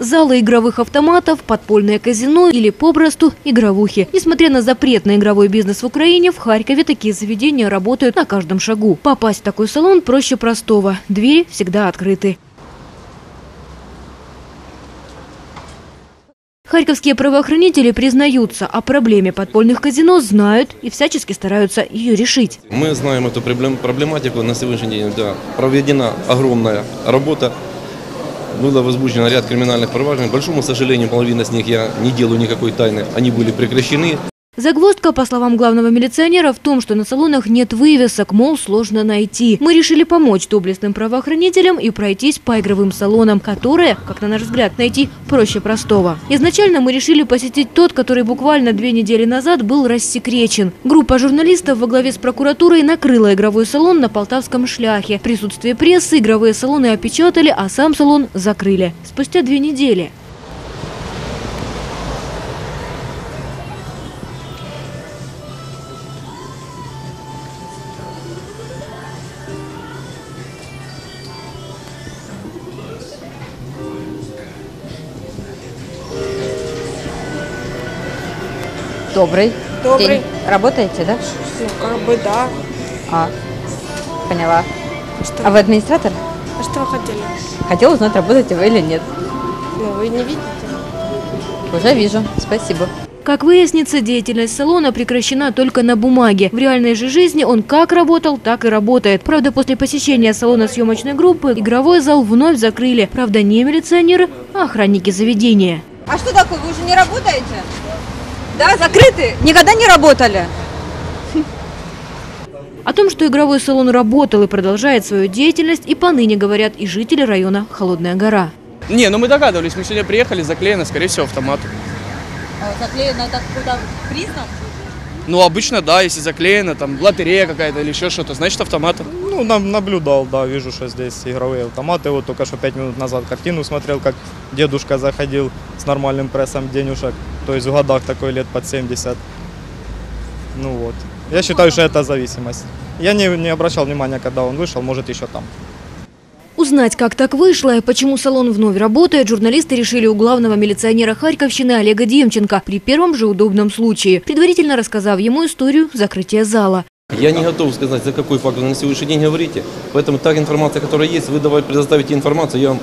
залы игровых автоматов, подпольное казино или попросту игровухи. Несмотря на запрет на игровой бизнес в Украине, в Харькове такие заведения работают на каждом шагу. Попасть в такой салон проще простого. Двери всегда открыты. Харьковские правоохранители признаются, о проблеме подпольных казино знают и всячески стараются ее решить. Мы знаем эту проблематику. На сегодняшний день проведена огромная работа. Было возбуждено ряд криминальных проваджений. К большому сожалению, половина из них, я не делаю никакой тайны, они были прекращены. Загвоздка, по словам главного милиционера, в том, что на салонах нет вывесок, мол, сложно найти. Мы решили помочь доблестным правоохранителям и пройтись по игровым салонам, которые, как на наш взгляд, найти проще простого. Изначально мы решили посетить тот, который буквально 2 недели назад был рассекречен. Группа журналистов во главе с прокуратурой накрыла игровой салон на Полтавском Шляхе. В присутствии прессы игровые салоны опечатали, а сам салон закрыли. Спустя 2 недели. Добрый день. Работаете, да? Ну, как бы да. Поняла. Что? А вы администратор? А что вы хотели? Хотела узнать, работаете вы или нет. Ну, вы не видите? Уже вижу. Спасибо. Как выяснится, деятельность салона прекращена только на бумаге. В реальной же жизни он как работал, так и работает. Правда, после посещения салона съемочной группы игровой зал вновь закрыли. Правда, не милиционеры, а охранники заведения. А что такое? Вы уже не работаете? Да, закрыты, никогда не работали. О том, что игровой салон работал и продолжает свою деятельность, и поныне говорят и жители района Холодная гора. Не, ну мы догадывались, мы сегодня приехали, заклеено, скорее всего, автомат. А заклеено это какой-то признак? Ну, обычно, да, если заклеено, там, лотерея какая-то или еще что-то, значит, автомат. Ну, наблюдал, да, вижу, что здесь игровые автоматы. Вот только что 5 минут назад картину смотрел, как дедушка заходил с нормальным прессом денежек. То есть в годах такой лет под 70. Ну вот. Я считаю, что это зависимость. Я не обращал внимания, когда он вышел, может еще там. Узнать, как так вышло и почему салон вновь работает, журналисты решили у главного милиционера Харьковщины Олега Демченко при первом же удобном случае, предварительно рассказав ему историю закрытия зала. Я не готов сказать, за какой факт вы на сегодняшний день говорите, поэтому та информация, которая есть, вы давайте предоставите информацию, я вам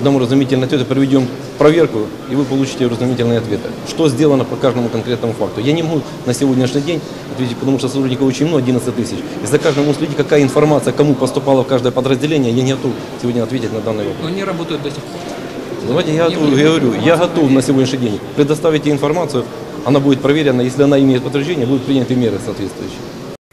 дам разумительные ответы, проведем проверку, и вы получите разумительные ответы. Что сделано по каждому конкретному факту. Я не могу на сегодняшний день ответить, потому что сотрудников очень много, 11 тысяч. И за каждым уследить, какая информация, кому поступала в каждое подразделение, я не готов сегодня ответить на данный вопрос. Но они работают до сих пор. Давайте я готов на сегодняшний день. Предоставите информацию, она будет проверена, если она имеет подтверждение, будут приняты меры соответствующие.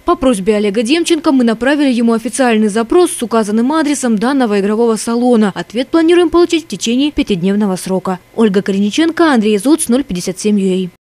По просьбе Олега Демченко мы направили ему официальный запрос с указанным адресом данного игрового салона. Ответ планируем получить в течение 5-дневного срока. Ольга Корениченко, Андрей Зуц, 057.ua.